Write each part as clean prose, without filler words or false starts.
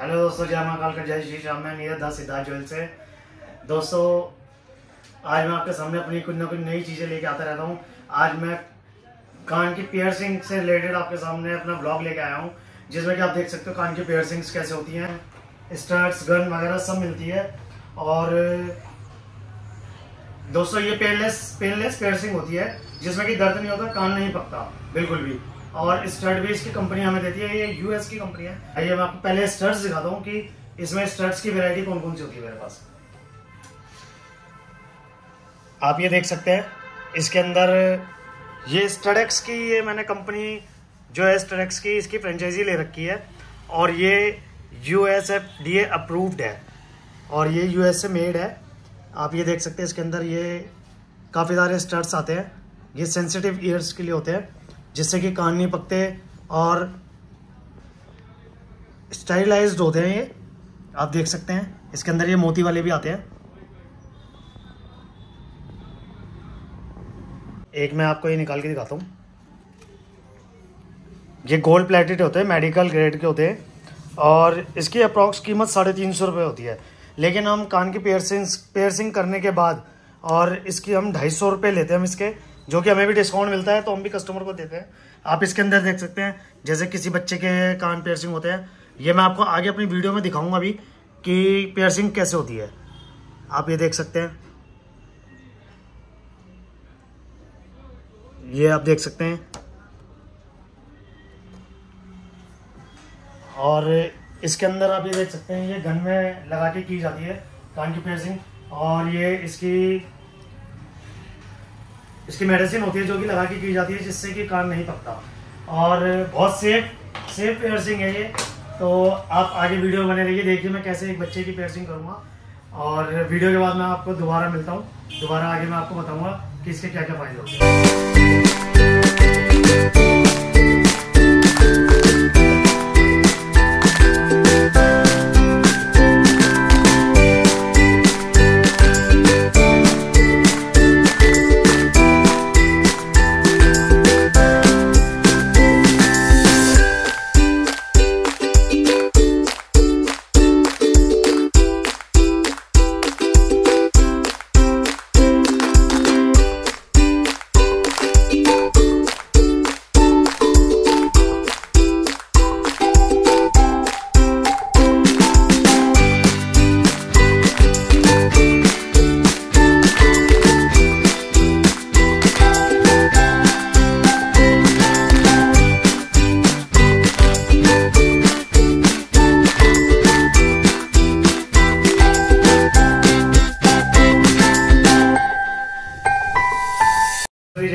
Hello दोस्तों, जय महाकाल का जय श्री राम। मैं नीरज सिद्धार्थ ज्वेलर्स से। दोस्तों, आज मैं आपके सामने अपनी कुछ ना कुछ नई चीज़ें लेके आता रहता हूँ। आज मैं कान की पियर्सिंग से रिलेटेड आपके सामने अपना ब्लॉग लेके आया हूँ, जिसमें कि आप देख सकते हो कान की पियर्सिंग्स कैसे होती हैं, स्टड्स, गन वगैरह सब मिलती है। और दोस्तों, ये पेनलेस पियर्सिंग होती है, जिसमें कि दर्द नहीं होता, कान नहीं पकता बिल्कुल भी। और स्टड भी इसकी कंपनी हमें देती है, ये यूएस की कंपनी है। ये मैं आपको पहले स्टड्स दिखाता हूँ कि इसमें स्टड्स की वैरायटी कौन कौन सी होती है मेरे पास। आप ये देख सकते हैं, इसके अंदर ये स्टडेक्स की, ये मैंने कंपनी जो है स्टडेक्स की, इसकी फ्रेंचाइजी ले रखी है और ये यूएसएफडीए अप्रूव्ड है और ये यूएस से मेड है। आप ये देख सकते हैं, इसके अंदर ये काफ़ी सारे स्टड्स आते हैं। ये सेंसिटिव ईयर्स के लिए होते हैं, जिससे कि कान नहीं पकते और स्टाइलाइज्ड होते हैं। ये आप देख सकते हैं, इसके अंदर ये मोती वाले भी आते हैं। एक मैं आपको ये निकाल के दिखाता हूँ। ये गोल्ड प्लेटेड होते हैं, मेडिकल ग्रेड के होते हैं और इसकी अप्रॉक्स कीमत 350 रुपये होती है। लेकिन हम कान की पियर्सिंग करने के बाद और इसकी हम 250 रुपये लेते हैं हम इसके, जो कि हमें भी डिस्काउंट मिलता है तो हम भी कस्टमर को देते हैं। आप इसके अंदर देख सकते हैं, जैसे किसी बच्चे के कान पियर्सिंग होते हैं। ये मैं आपको आगे अपनी वीडियो में दिखाऊंगा अभी कि पियर्सिंग कैसे होती है। आप ये देख सकते हैं, ये आप देख सकते हैं। और इसके अंदर आप ये देख सकते हैं, ये गन में लगा के की जाती है कान की पियर्सिंग। और ये इसकी मेडिसिन होती है जो कि लगा के की जाती है, जिससे कि कान नहीं पकता और बहुत सेफ पियर्सिंग है ये। तो आप आगे वीडियो बने रहिए, देखिए मैं कैसे एक बच्चे की पियर्सिंग करूँगा। और वीडियो के बाद मैं आपको दोबारा मिलता हूँ, दोबारा आगे मैं आपको बताऊँगा कि इसके क्या क्या फ़ायदे होते हैं।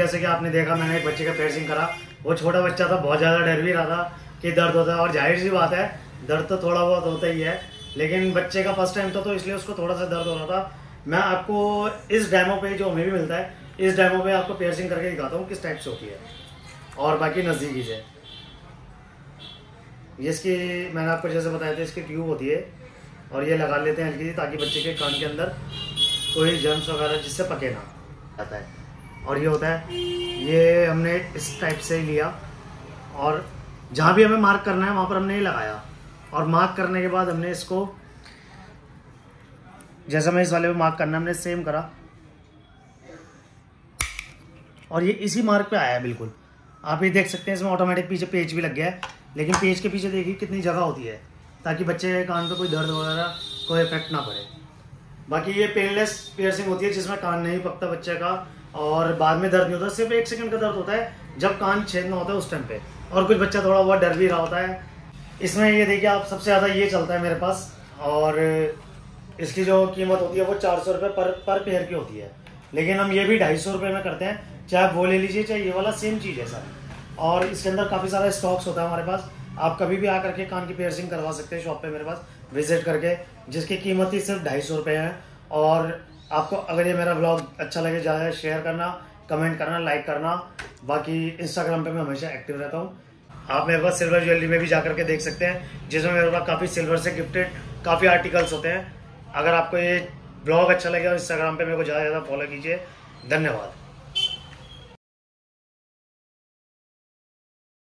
जैसे कि आपने देखा, मैंने एक बच्चे का पियर्सिंग करा। वो छोटा बच्चा था, बहुत ज़्यादा डर भी रहा था कि दर्द होता है, और जाहिर सी बात है दर्द तो थोड़ा बहुत होता ही है। लेकिन बच्चे का फर्स्ट टाइम था तो इसलिए उसको थोड़ा सा दर्द हो रहा था। मैं आपको इस डेमो पे, जो हमें भी मिलता है, इस डेमो पे आपको पियर्सिंग करके दिखाता हूँ किस टाइप से होती है। और बाकी नज़दीकी से जिसकी मैंने आपको जैसे बताया था, इसकी ट्यूब होती है और ये लगा लेते हैं हल्की सी, ताकि बच्चे के कान के अंदर कोई जर्म्स वगैरह जिससे पके ना जाता है। और ये होता है, ये हमने इस टाइप से ही लिया और जहाँ भी हमें मार्क करना है वहाँ पर हमने ये लगाया। और मार्क करने के बाद हमने इसको, जैसा मैं इस वाले पे मार्क करना, हमने सेम करा और ये इसी मार्क पे आया बिल्कुल। आप ये देख सकते हैं, इसमें ऑटोमेटिक पीछे पेच भी लग गया है। लेकिन पेच के पीछे देखिए कितनी जगह होती है, ताकि बच्चे के कान पर कोई दर्द वगैरह कोई इफेक्ट ना पड़े। बाकी ये पेनलेस पियर्सिंग होती है, जिसमें कान नहीं पकता बच्चे का और बाद में दर्द नहीं होता। सिर्फ 1 सेकंड का दर्द होता है जब कान छेदना होता है उस टाइम पे। और कुछ बच्चा थोड़ा बहुत डर भी रहा होता है इसमें। ये देखिए आप, सबसे ज़्यादा ये चलता है मेरे पास। और इसकी जो कीमत होती है वो 400 रुपये पर पेयर की होती है। लेकिन हम ये भी 250 रुपये में करते हैं, चाहे आप वो ले लीजिए चाहे ये वाला, सेम चीज़ है सर। और इसके अंदर काफ़ी सारा स्टॉक्स होता है हमारे पास। आप कभी भी आकर के कान की पियर्सिंग करवा सकते हैं शॉप पर मेरे पास विजिट करके, जिसकी कीमत ही सिर्फ 250 रुपये है। और आपको अगर ये मेरा ब्लॉग अच्छा लगे, ज़्यादा शेयर करना, कमेंट करना, लाइक करना। बाकी इंस्टाग्राम पे मैं हमेशा एक्टिव रहता हूँ। आप मेरे पास सिल्वर ज्वेलरी में भी जा करके देख सकते हैं, जिसमें मेरे पास काफ़ी सिल्वर से गिफ्टेड काफ़ी आर्टिकल्स होते हैं। अगर आपको ये ब्लॉग अच्छा लगे और इंस्टाग्राम पे मेरे को ज़्यादा से ज़्यादा फॉलो कीजिए। धन्यवाद।